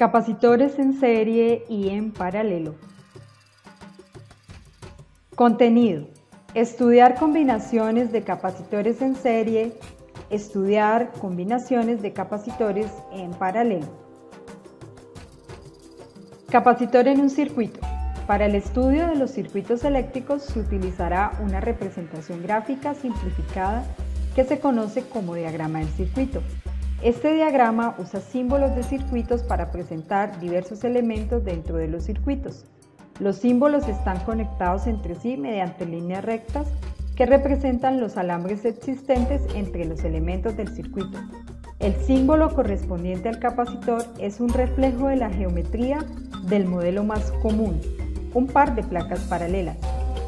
Capacitores en serie y en paralelo. Contenido. Estudiar combinaciones de capacitores en serie. Estudiar combinaciones de capacitores en paralelo. Capacitor en un circuito. Para el estudio de los circuitos eléctricos se utilizará una representación gráfica simplificada que se conoce como diagrama del circuito. Este diagrama usa símbolos de circuitos para presentar diversos elementos dentro de los circuitos. Los símbolos están conectados entre sí mediante líneas rectas que representan los alambres existentes entre los elementos del circuito. El símbolo correspondiente al capacitor es un reflejo de la geometría del modelo más común, un par de placas paralelas.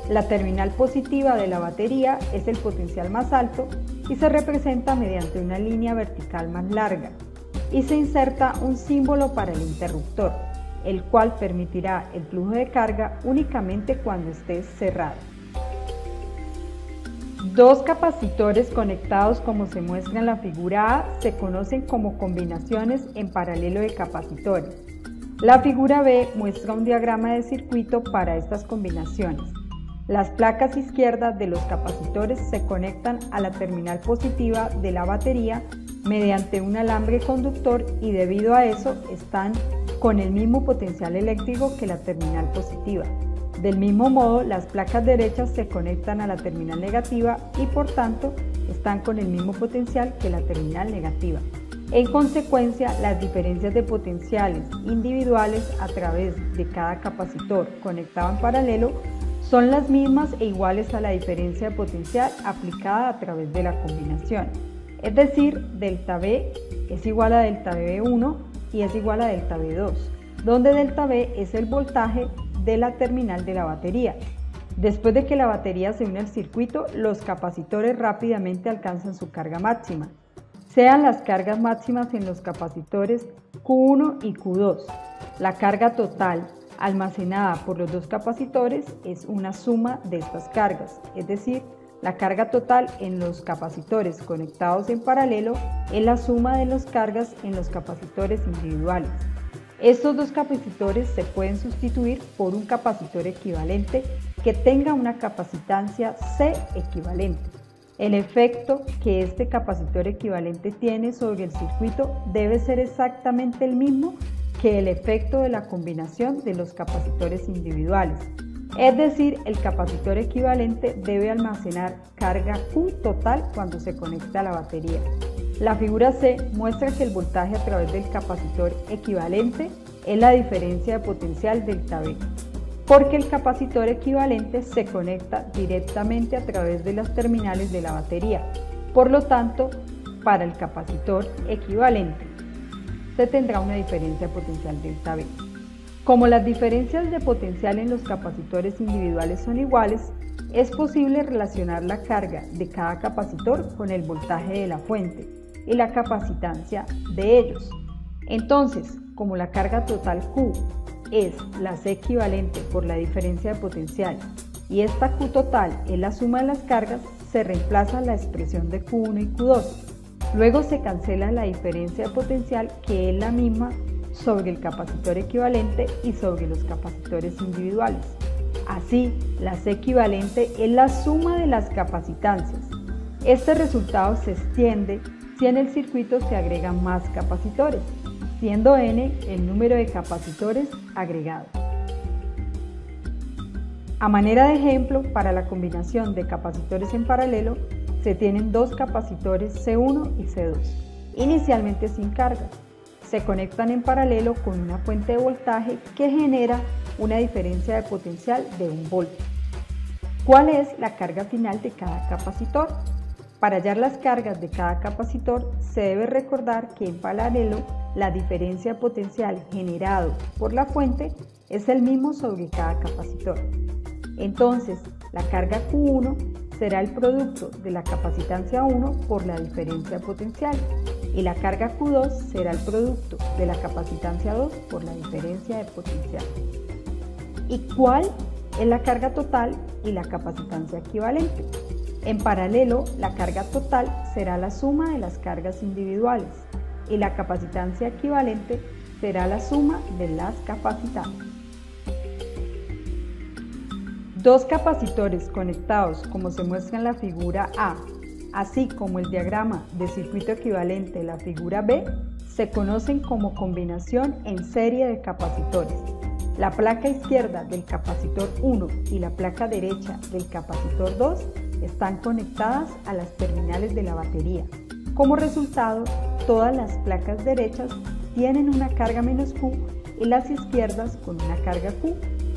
La terminal positiva de la batería es el potencial más alto y se representa mediante una línea vertical más larga, y se inserta un símbolo para el interruptor, el cual permitirá el flujo de carga únicamente cuando esté cerrado. Dos capacitores conectados como se muestra en la figura A se conocen como combinaciones en paralelo de capacitores. La figura B muestra un diagrama de circuito para estas combinaciones. Las placas izquierdas de los capacitores se conectan a la terminal positiva de la batería mediante un alambre conductor y debido a eso están con el mismo potencial eléctrico que la terminal positiva. Del mismo modo, las placas derechas se conectan a la terminal negativa y por tanto están con el mismo potencial que la terminal negativa. En consecuencia, las diferencias de potenciales individuales a través de cada capacitor conectado en paralelo son las mismas e iguales a la diferencia de potencial aplicada a través de la combinación. Es decir, delta B es igual a delta B1 y es igual a delta B2, donde delta B es el voltaje de la terminal de la batería. Después de que la batería se une al circuito, los capacitores rápidamente alcanzan su carga máxima. Sean las cargas máximas en los capacitores Q1 y Q2. La carga total almacenada por los dos capacitores es una suma de estas cargas, es decir, la carga total en los capacitores conectados en paralelo es la suma de las cargas en los capacitores individuales. Estos dos capacitores se pueden sustituir por un capacitor equivalente que tenga una capacitancia C equivalente. El efecto que este capacitor equivalente tiene sobre el circuito debe ser exactamente el mismo que el efecto de la combinación de los capacitores individuales. Es decir, el capacitor equivalente debe almacenar carga Q total cuando se conecta a la batería. La figura C muestra que el voltaje a través del capacitor equivalente es la diferencia de potencial delta B, porque el capacitor equivalente se conecta directamente a través de las terminales de la batería. Por lo tanto, para el capacitor equivalente se tendrá una diferencia de potencial delta B. Como las diferencias de potencial en los capacitores individuales son iguales, es posible relacionar la carga de cada capacitor con el voltaje de la fuente y la capacitancia de ellos. Entonces, como la carga total Q es la C equivalente por la diferencia de potencial y esta Q total es la suma de las cargas, se reemplaza la expresión de Q1 y Q2. Luego se cancela la diferencia de potencial que es la misma sobre el capacitor equivalente y sobre los capacitores individuales. Así, la C equivalente es la suma de las capacitancias. Este resultado se extiende si en el circuito se agregan más capacitores, siendo N el número de capacitores agregados. A manera de ejemplo, para la combinación de capacitores en paralelo, se tienen dos capacitores C1 y C2, inicialmente sin carga. Se conectan en paralelo con una fuente de voltaje que genera una diferencia de potencial de 1 voltio. ¿Cuál es la carga final de cada capacitor? Para hallar las cargas de cada capacitor, se debe recordar que en paralelo la diferencia de potencial generado por la fuente es el mismo sobre cada capacitor. Entonces, la carga Q1 será el producto de la capacitancia 1 por la diferencia de potencial y la carga Q2 será el producto de la capacitancia 2 por la diferencia de potencial. ¿Y cuál es la carga total y la capacitancia equivalente? En paralelo, la carga total será la suma de las cargas individuales y la capacitancia equivalente será la suma de las capacitadas. Dos capacitores conectados, como se muestra en la figura A, así como el diagrama de circuito equivalente de la figura B, se conocen como combinación en serie de capacitores. La placa izquierda del capacitor 1 y la placa derecha del capacitor 2 están conectadas a las terminales de la batería. Como resultado, todas las placas derechas tienen una carga menos Q y las izquierdas con una carga Q.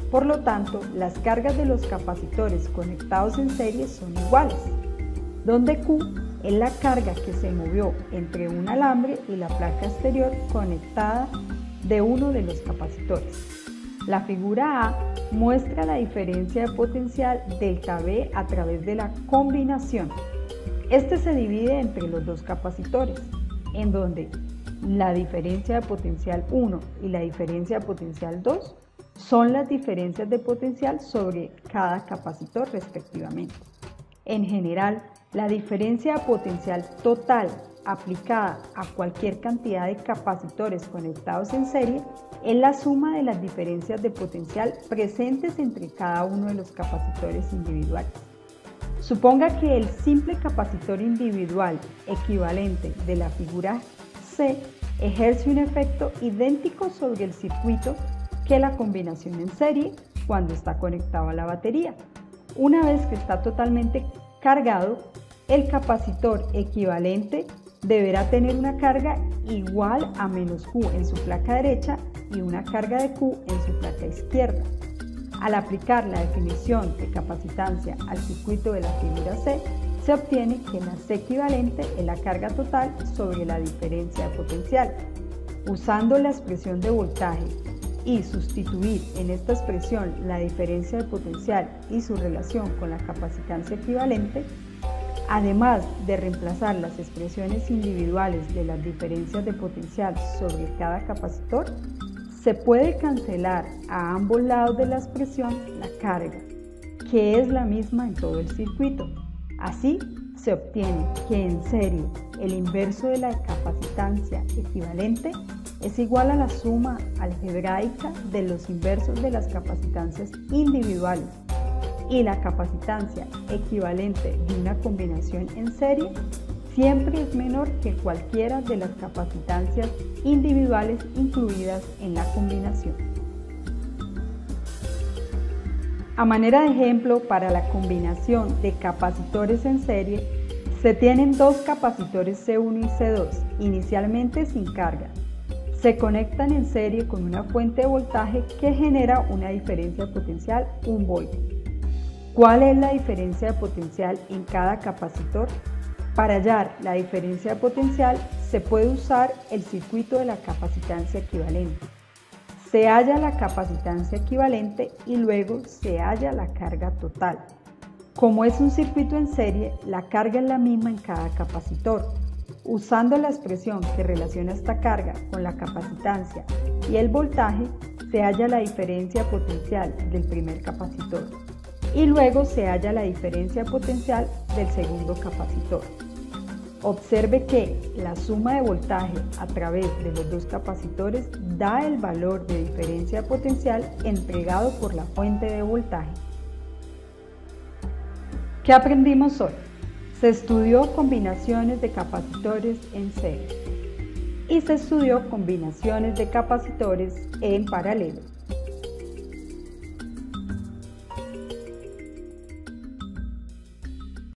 Por lo tanto, las cargas de los capacitores conectados en serie son iguales, donde Q es la carga que se movió entre un alambre y la placa exterior conectada de uno de los capacitores. La figura A muestra la diferencia de potencial delta V a través de la combinación. Este se divide entre los dos capacitores, en donde la diferencia de potencial 1 y la diferencia de potencial 2 son las diferencias de potencial sobre cada capacitor respectivamente. En general, la diferencia de potencial total aplicada a cualquier cantidad de capacitores conectados en serie es la suma de las diferencias de potencial presentes entre cada uno de los capacitores individuales. Suponga que el simple capacitor individual equivalente de la figura C ejerce un efecto idéntico sobre el circuito que la combinación en serie cuando está conectado a la batería. Una vez que está totalmente cargado, el capacitor equivalente deberá tener una carga igual a menos Q en su placa derecha y una carga de Q en su placa izquierda. Al aplicar la definición de capacitancia al circuito de la figura C, se obtiene que la C equivalente es la carga total sobre la diferencia de potencial. Usando la expresión de voltaje y sustituir en esta expresión la diferencia de potencial y su relación con la capacitancia equivalente, además de reemplazar las expresiones individuales de las diferencias de potencial sobre cada capacitor, se puede cancelar a ambos lados de la expresión la carga, que es la misma en todo el circuito. Así, se obtiene que en serie el inverso de la capacitancia equivalente es igual a la suma algebraica de los inversos de las capacitancias individuales, y la capacitancia equivalente de una combinación en serie siempre es menor que cualquiera de las capacitancias individuales incluidas en la combinación. A manera de ejemplo, para la combinación de capacitores en serie, se tienen dos capacitores C1 y C2, inicialmente sin carga. Se conectan en serie con una fuente de voltaje que genera una diferencia de potencial 1 volt. ¿Cuál es la diferencia de potencial en cada capacitor? Para hallar la diferencia de potencial se puede usar el circuito de la capacitancia equivalente. Se halla la capacitancia equivalente y luego se halla la carga total. Como es un circuito en serie, la carga es la misma en cada capacitor. Usando la expresión que relaciona esta carga con la capacitancia y el voltaje, se halla la diferencia de potencial del primer capacitor y luego se halla la diferencia potencial del segundo capacitor. Observe que la suma de voltaje a través de los dos capacitores da el valor de diferencia potencial entregado por la fuente de voltaje. ¿Qué aprendimos hoy? Se estudió combinaciones de capacitores en serie y se estudió combinaciones de capacitores en paralelo.